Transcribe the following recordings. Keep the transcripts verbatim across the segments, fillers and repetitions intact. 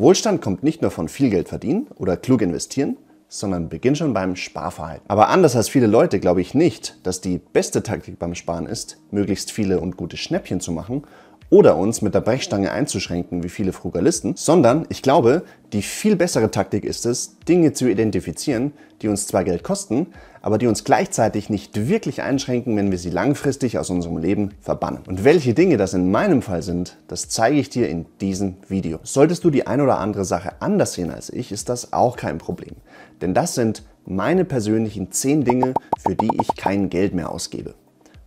Wohlstand kommt nicht nur von viel Geld verdienen oder klug investieren, sondern beginnt schon beim Sparverhalten. Aber anders als viele Leute glaube ich nicht, dass die beste Taktik beim Sparen ist, möglichst viele und gute Schnäppchen zu machen oder uns mit der Brechstange einzuschränken wie viele Frugalisten, sondern ich glaube, die viel bessere Taktik ist es, Dinge zu identifizieren, die uns zwar Geld kosten, aber die uns gleichzeitig nicht wirklich einschränken, wenn wir sie langfristig aus unserem Leben verbannen. Und welche Dinge das in meinem Fall sind, das zeige ich dir in diesem Video. Solltest du die ein oder andere Sache anders sehen als ich, ist das auch kein Problem. Denn das sind meine persönlichen zehn Dinge, für die ich kein Geld mehr ausgebe.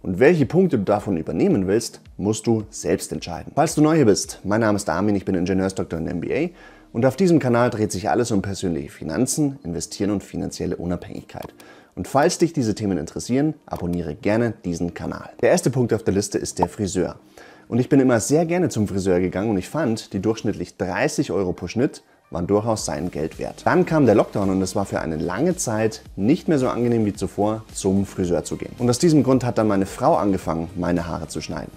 Und welche Punkte du davon übernehmen willst, musst du selbst entscheiden. Falls du neu hier bist, mein Name ist Armin, ich bin Ingenieursdoktor und M B A und auf diesem Kanal dreht sich alles um persönliche Finanzen, Investieren und finanzielle Unabhängigkeit. Und falls dich diese Themen interessieren, abonniere gerne diesen Kanal. Der erste Punkt auf der Liste ist der Friseur. Und ich bin immer sehr gerne zum Friseur gegangen und ich fand, die durchschnittlich dreißig Euro pro Schnitt waren durchaus sein Geld wert. Dann kam der Lockdown und es war für eine lange Zeit nicht mehr so angenehm wie zuvor, zum Friseur zu gehen. Und aus diesem Grund hat dann meine Frau angefangen, meine Haare zu schneiden.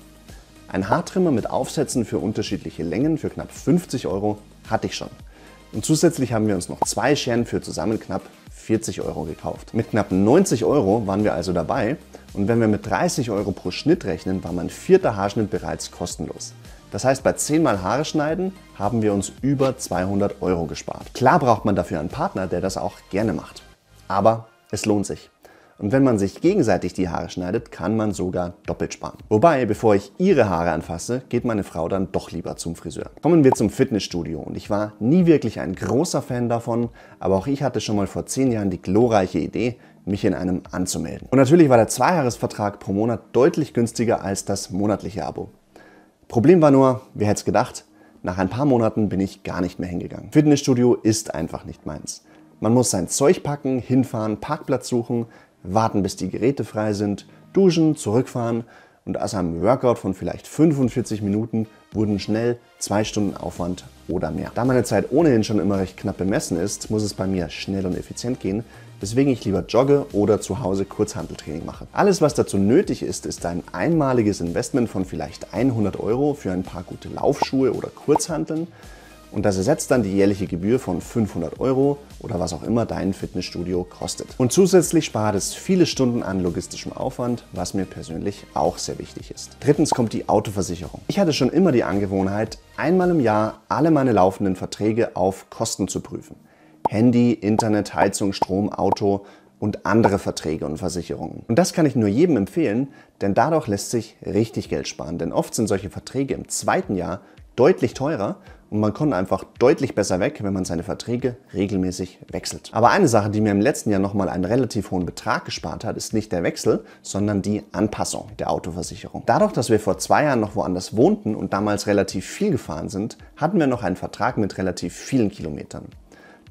Ein Haartrimmer mit Aufsätzen für unterschiedliche Längen für knapp fünfzig Euro hatte ich schon. Und zusätzlich haben wir uns noch zwei Scheren für zusammen knapp vierzig Euro gekauft. Mit knapp neunzig Euro waren wir also dabei und wenn wir mit dreißig Euro pro Schnitt rechnen, war mein vierter Haarschnitt bereits kostenlos. Das heißt, bei zehn mal Haare schneiden haben wir uns über zweihundert Euro gespart. Klar braucht man dafür einen Partner, der das auch gerne macht. Aber es lohnt sich. Und wenn man sich gegenseitig die Haare schneidet, kann man sogar doppelt sparen. Wobei, bevor ich ihre Haare anfasse, geht meine Frau dann doch lieber zum Friseur. Kommen wir zum Fitnessstudio und ich war nie wirklich ein großer Fan davon, aber auch ich hatte schon mal vor zehn Jahren die glorreiche Idee, mich in einem anzumelden. Und natürlich war der Zweijahresvertrag pro Monat deutlich günstiger als das monatliche Abo. Problem war nur, wer hätte es gedacht, nach ein paar Monaten bin ich gar nicht mehr hingegangen. Fitnessstudio ist einfach nicht meins. Man muss sein Zeug packen, hinfahren, Parkplatz suchen, warten bis die Geräte frei sind, duschen, zurückfahren und aus einem Workout von vielleicht fünfundvierzig Minuten wurden schnell zwei Stunden Aufwand oder mehr. Da meine Zeit ohnehin schon immer recht knapp bemessen ist, muss es bei mir schnell und effizient gehen, weswegen ich lieber jogge oder zu Hause Kurzhanteltraining mache. Alles, was dazu nötig ist, ist ein einmaliges Investment von vielleicht hundert Euro für ein paar gute Laufschuhe oder Kurzhanteln. Und das ersetzt dann die jährliche Gebühr von fünfhundert Euro oder was auch immer dein Fitnessstudio kostet. Und zusätzlich spart es viele Stunden an logistischem Aufwand, was mir persönlich auch sehr wichtig ist. Drittens kommt die Autoversicherung. Ich hatte schon immer die Angewohnheit, einmal im Jahr alle meine laufenden Verträge auf Kosten zu prüfen. Handy, Internet, Heizung, Strom, Auto und andere Verträge und Versicherungen. Und das kann ich nur jedem empfehlen, denn dadurch lässt sich richtig Geld sparen. Denn oft sind solche Verträge im zweiten Jahr deutlich teurer und man kommt einfach deutlich besser weg, wenn man seine Verträge regelmäßig wechselt. Aber eine Sache, die mir im letzten Jahr nochmal einen relativ hohen Betrag gespart hat, ist nicht der Wechsel, sondern die Anpassung der Autoversicherung. Dadurch, dass wir vor zwei Jahren noch woanders wohnten und damals relativ viel gefahren sind, hatten wir noch einen Vertrag mit relativ vielen Kilometern.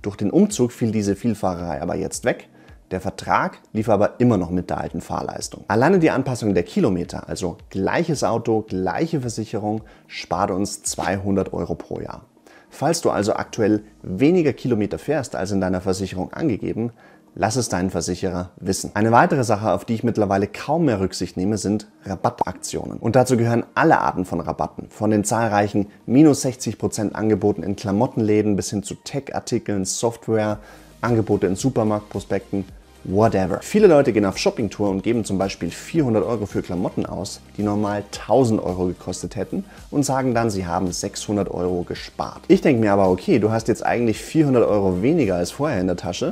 Durch den Umzug fiel diese Vielfahrerei aber jetzt weg. Der Vertrag lief aber immer noch mit der alten Fahrleistung. Alleine die Anpassung der Kilometer, also gleiches Auto, gleiche Versicherung, spart uns zweihundert Euro pro Jahr. Falls du also aktuell weniger Kilometer fährst als in deiner Versicherung angegeben, lass es deinen Versicherer wissen. Eine weitere Sache, auf die ich mittlerweile kaum mehr Rücksicht nehme, sind Rabattaktionen. Und dazu gehören alle Arten von Rabatten. Von den zahlreichen minus sechzig Prozent Angeboten in Klamottenläden bis hin zu Tech-Artikeln, Software, Angebote in Supermarktprospekten, whatever. Viele Leute gehen auf Shoppingtour und geben zum Beispiel vierhundert Euro für Klamotten aus, die normal tausend Euro gekostet hätten und sagen dann, sie haben sechshundert Euro gespart. Ich denke mir aber, okay, du hast jetzt eigentlich vierhundert Euro weniger als vorher in der Tasche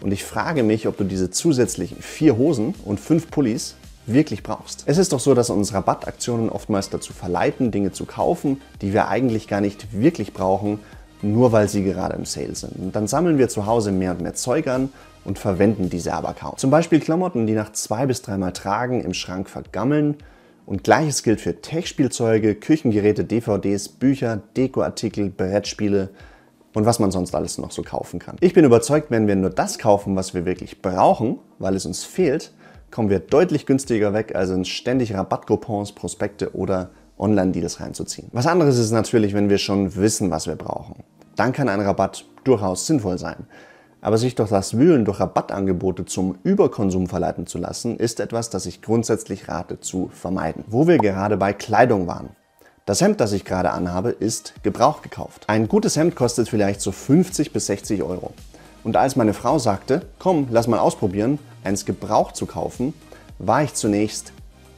und ich frage mich, ob du diese zusätzlichen vier Hosen und fünf Pullis wirklich brauchst. Es ist doch so, dass uns Rabattaktionen oftmals dazu verleiten, Dinge zu kaufen, die wir eigentlich gar nicht wirklich brauchen, nur weil sie gerade im Sale sind. Und dann sammeln wir zu Hause mehr und mehr Zeug an und verwenden diese aber kaum. Zum Beispiel Klamotten, die nach zwei bis dreimal Tragen im Schrank vergammeln. Und gleiches gilt für Tech-Spielzeuge, Küchengeräte, D V Ds, Bücher, Dekoartikel, Brettspiele und was man sonst alles noch so kaufen kann. Ich bin überzeugt, wenn wir nur das kaufen, was wir wirklich brauchen, weil es uns fehlt, kommen wir deutlich günstiger weg, als in ständig Rabattcoupons, Prospekte oder Online-Deals reinzuziehen. Was anderes ist natürlich, wenn wir schon wissen, was wir brauchen. Dann kann ein Rabatt durchaus sinnvoll sein. Aber sich durch das Wühlen durch Rabattangebote zum Überkonsum verleiten zu lassen, ist etwas, das ich grundsätzlich rate zu vermeiden. Wo wir gerade bei Kleidung waren. Das Hemd, das ich gerade anhabe, ist gebraucht gekauft. Ein gutes Hemd kostet vielleicht so fünfzig bis sechzig Euro. Und als meine Frau sagte, komm, lass mal ausprobieren, eins gebraucht zu kaufen, war ich zunächst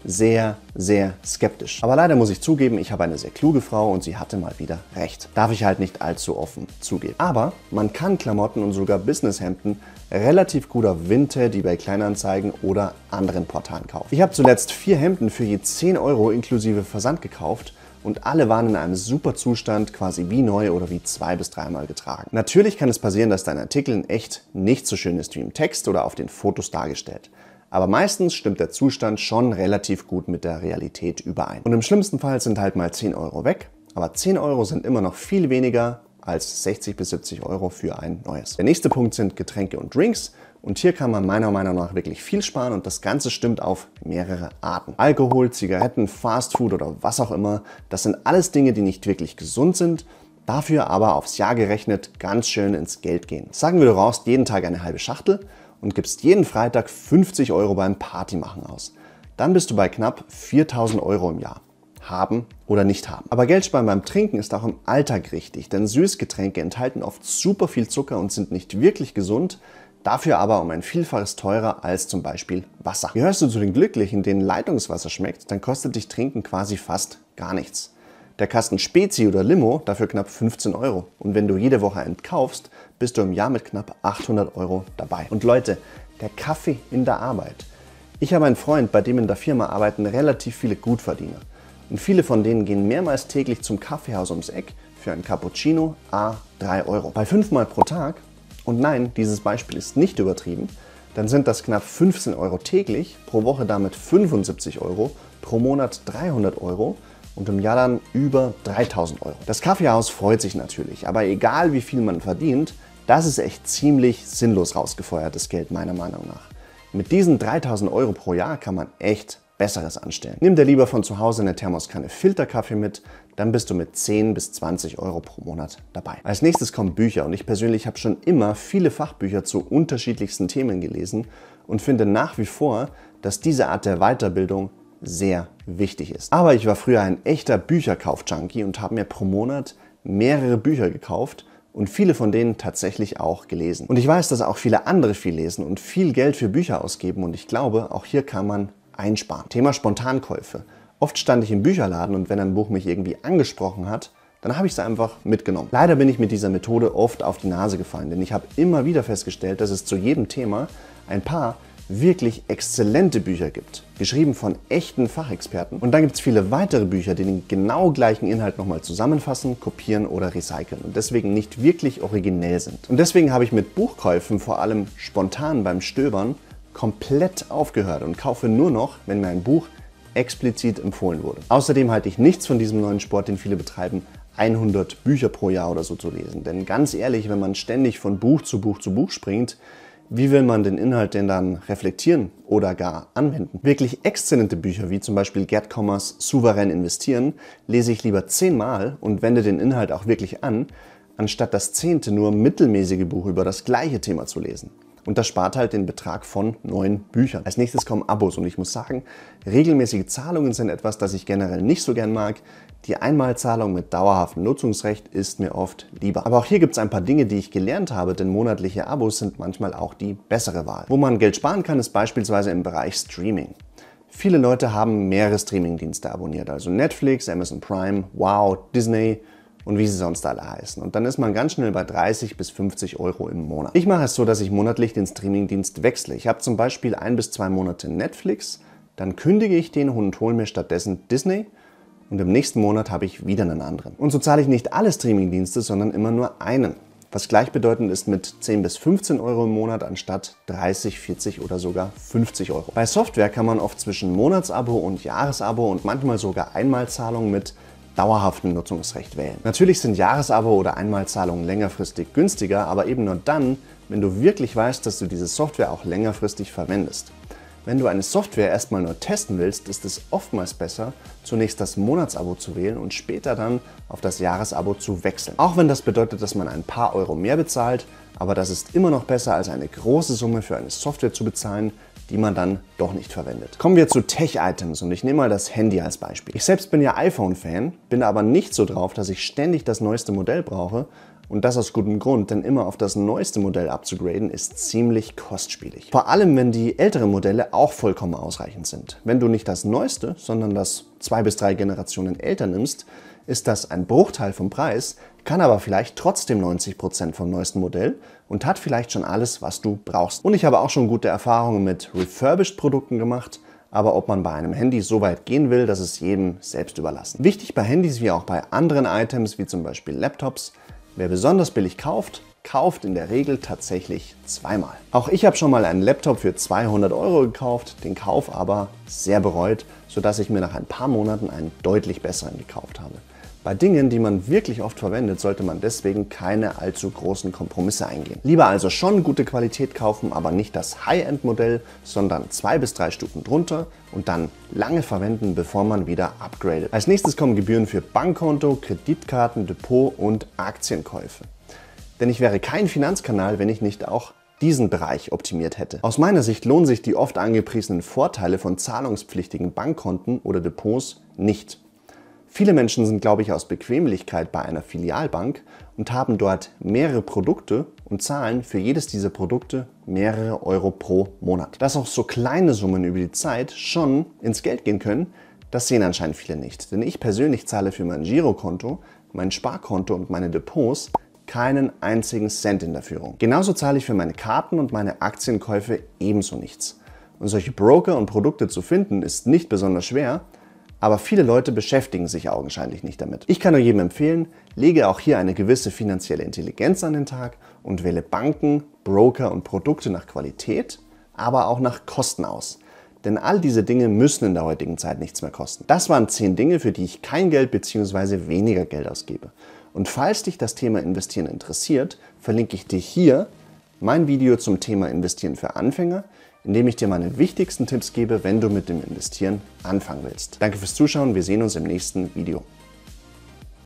sehr, sehr skeptisch. Aber leider muss ich zugeben, ich habe eine sehr kluge Frau und sie hatte mal wieder recht. Darf ich halt nicht allzu offen zugeben. Aber man kann Klamotten und sogar Businesshemden relativ gut auf Vinted, eBay Kleinanzeigen oder anderen Portalen kaufen. Ich habe zuletzt vier Hemden für je zehn Euro inklusive Versand gekauft und alle waren in einem super Zustand, quasi wie neu oder wie zwei bis dreimal getragen. Natürlich kann es passieren, dass dein Artikel in echt nicht so schön ist wie im Text oder auf den Fotos dargestellt. Aber meistens stimmt der Zustand schon relativ gut mit der Realität überein. Und im schlimmsten Fall sind halt mal zehn Euro weg, aber zehn Euro sind immer noch viel weniger als sechzig bis siebzig Euro für ein neues. Der nächste Punkt sind Getränke und Drinks und hier kann man meiner Meinung nach wirklich viel sparen und das Ganze stimmt auf mehrere Arten. Alkohol, Zigaretten, Fastfood oder was auch immer, das sind alles Dinge, die nicht wirklich gesund sind, dafür aber aufs Jahr gerechnet ganz schön ins Geld gehen. Sagen wir, du rauchst jeden Tag eine halbe Schachtel und gibst jeden Freitag fünfzig Euro beim Partymachen aus. Dann bist du bei knapp viertausend Euro im Jahr. Haben oder nicht haben. Aber Geld sparen beim Trinken ist auch im Alltag richtig, denn Süßgetränke enthalten oft super viel Zucker und sind nicht wirklich gesund, dafür aber um ein Vielfaches teurer als zum Beispiel Wasser. Gehörst du zu den Glücklichen, denen Leitungswasser schmeckt, dann kostet dich Trinken quasi fast gar nichts. Der Kasten Spezi oder Limo dafür knapp fünfzehn Euro. Und wenn du jede Woche einen kaufst, bist du im Jahr mit knapp achthundert Euro dabei. Und Leute, der Kaffee in der Arbeit. Ich habe einen Freund, bei dem in der Firma arbeiten relativ viele Gutverdiener. Und viele von denen gehen mehrmals täglich zum Kaffeehaus ums Eck für einen Cappuccino à drei Euro. Bei fünfmal pro Tag, und nein, dieses Beispiel ist nicht übertrieben, dann sind das knapp fünfzehn Euro täglich, pro Woche damit fünfundsiebzig Euro, pro Monat dreihundert Euro. Und im Jahr dann über dreitausend Euro. Das Kaffeehaus freut sich natürlich, aber egal wie viel man verdient, das ist echt ziemlich sinnlos rausgefeuertes Geld meiner Meinung nach. Mit diesen dreitausend Euro pro Jahr kann man echt Besseres anstellen. Nimm dir lieber von zu Hause eine Thermoskanne Filterkaffee mit, dann bist du mit zehn bis zwanzig Euro pro Monat dabei. Als nächstes kommen Bücher und ich persönlich habe schon immer viele Fachbücher zu unterschiedlichsten Themen gelesen und finde nach wie vor, dass diese Art der Weiterbildung sehr wichtig ist. Aber ich war früher ein echter Bücherkauf-Junkie und habe mir pro Monat mehrere Bücher gekauft und viele von denen tatsächlich auch gelesen. Und ich weiß, dass auch viele andere viel lesen und viel Geld für Bücher ausgeben und ich glaube, auch hier kann man einsparen. Thema Spontankäufe. Oft stand ich im Bücherladen und wenn ein Buch mich irgendwie angesprochen hat, dann habe ich es einfach mitgenommen. Leider bin ich mit dieser Methode oft auf die Nase gefallen, denn ich habe immer wieder festgestellt, dass es zu jedem Thema ein paar wirklich exzellente Bücher gibt, geschrieben von echten Fachexperten. Und dann gibt es viele weitere Bücher, die den genau gleichen Inhalt nochmal zusammenfassen, kopieren oder recyceln und deswegen nicht wirklich originell sind. Und deswegen habe ich mit Buchkäufen, vor allem spontan beim Stöbern, komplett aufgehört und kaufe nur noch, wenn mir ein Buch explizit empfohlen wurde. Außerdem halte ich nichts von diesem neuen Sport, den viele betreiben, hundert Bücher pro Jahr oder so zu lesen. Denn ganz ehrlich, wenn man ständig von Buch zu Buch zu Buch springt, wie will man den Inhalt denn dann reflektieren oder gar anwenden? Wirklich exzellente Bücher wie zum Beispiel Gerd Kommers Souverän investieren lese ich lieber zehnmal und wende den Inhalt auch wirklich an, anstatt das zehnte nur mittelmäßige Buch über das gleiche Thema zu lesen. Und das spart halt den Betrag von neuen Büchern. Als nächstes kommen Abos und ich muss sagen, regelmäßige Zahlungen sind etwas, das ich generell nicht so gern mag. Die Einmalzahlung mit dauerhaftem Nutzungsrecht ist mir oft lieber. Aber auch hier gibt es ein paar Dinge, die ich gelernt habe, denn monatliche Abos sind manchmal auch die bessere Wahl. Wo man Geld sparen kann, ist beispielsweise im Bereich Streaming. Viele Leute haben mehrere Streamingdienste abonniert, also Netflix, Amazon Prime, Wow, Disney und wie sie sonst alle heißen. Und dann ist man ganz schnell bei dreißig bis fünfzig Euro im Monat. Ich mache es so, dass ich monatlich den Streamingdienst wechsle. Ich habe zum Beispiel ein bis zwei Monate Netflix, dann kündige ich den und hole mir stattdessen Disney und im nächsten Monat habe ich wieder einen anderen. Und so zahle ich nicht alle Streamingdienste, sondern immer nur einen. Was gleichbedeutend ist mit zehn bis fünfzehn Euro im Monat anstatt dreißig, vierzig oder sogar fünfzig Euro. Bei Software kann man oft zwischen Monatsabo und Jahresabo und manchmal sogar Einmalzahlungen mit dauerhaften Nutzungsrecht wählen. Natürlich sind Jahresabo oder Einmalzahlungen längerfristig günstiger, aber eben nur dann, wenn du wirklich weißt, dass du diese Software auch längerfristig verwendest. Wenn du eine Software erstmal nur testen willst, ist es oftmals besser, zunächst das Monatsabo zu wählen und später dann auf das Jahresabo zu wechseln. Auch wenn das bedeutet, dass man ein paar Euro mehr bezahlt, aber das ist immer noch besser, als eine große Summe für eine Software zu bezahlen, die man dann doch nicht verwendet. Kommen wir zu Tech-Items und ich nehme mal das Handy als Beispiel. Ich selbst bin ja iPhone-Fan, bin aber nicht so drauf, dass ich ständig das neueste Modell brauche. Und das aus gutem Grund, denn immer auf das neueste Modell abzugraden ist ziemlich kostspielig. Vor allem, wenn die älteren Modelle auch vollkommen ausreichend sind. Wenn du nicht das neueste, sondern das zwei bis drei Generationen älter nimmst, ist das ein Bruchteil vom Preis, kann aber vielleicht trotzdem neunzig Prozent vom neuesten Modell und hat vielleicht schon alles, was du brauchst. Und ich habe auch schon gute Erfahrungen mit Refurbished-Produkten gemacht, aber ob man bei einem Handy so weit gehen will, das ist jedem selbst überlassen. Wichtig bei Handys wie auch bei anderen Items, wie zum Beispiel Laptops: Wer besonders billig kauft, kauft in der Regel tatsächlich zweimal. Auch ich habe schon mal einen Laptop für zweihundert Euro gekauft, den Kauf aber sehr bereut, sodass ich mir nach ein paar Monaten einen deutlich besseren gekauft habe. Bei Dingen, die man wirklich oft verwendet, sollte man deswegen keine allzu großen Kompromisse eingehen. Lieber also schon gute Qualität kaufen, aber nicht das High-End-Modell, sondern zwei bis drei Stufen drunter und dann lange verwenden, bevor man wieder upgradet. Als nächstes kommen Gebühren für Bankkonto, Kreditkarten, Depot und Aktienkäufe. Denn ich wäre kein Finanzkanal, wenn ich nicht auch diesen Bereich optimiert hätte. Aus meiner Sicht lohnen sich die oft angepriesenen Vorteile von zahlungspflichtigen Bankkonten oder Depots nicht. Viele Menschen sind, glaube ich, aus Bequemlichkeit bei einer Filialbank und haben dort mehrere Produkte und zahlen für jedes dieser Produkte mehrere Euro pro Monat. Dass auch so kleine Summen über die Zeit schon ins Geld gehen können, das sehen anscheinend viele nicht. Denn ich persönlich zahle für mein Girokonto, mein Sparkonto und meine Depots keinen einzigen Cent in der Führung. Genauso zahle ich für meine Karten und meine Aktienkäufe ebenso nichts. Und solche Broker und Produkte zu finden, ist nicht besonders schwer, aber viele Leute beschäftigen sich augenscheinlich nicht damit. Ich kann nur jedem empfehlen, lege auch hier eine gewisse finanzielle Intelligenz an den Tag und wähle Banken, Broker und Produkte nach Qualität, aber auch nach Kosten aus. Denn all diese Dinge müssen in der heutigen Zeit nichts mehr kosten. Das waren zehn Dinge, für die ich kein Geld bzw. weniger Geld ausgebe. Und falls dich das Thema Investieren interessiert, verlinke ich dir hier mein Video zum Thema Investieren für Anfänger, indem ich dir meine wichtigsten Tipps gebe, wenn du mit dem Investieren anfangen willst. Danke fürs Zuschauen, wir sehen uns im nächsten Video.